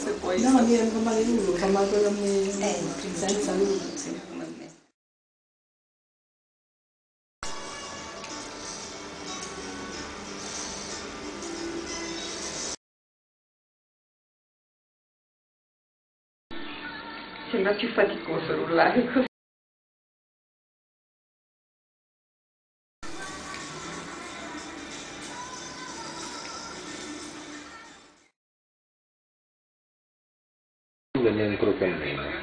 se puede. No, mira, no me alegro, jamás con los niños. Salud. Sí, jamás. Sembra più faticoso rullare così. Daniele Crocandino.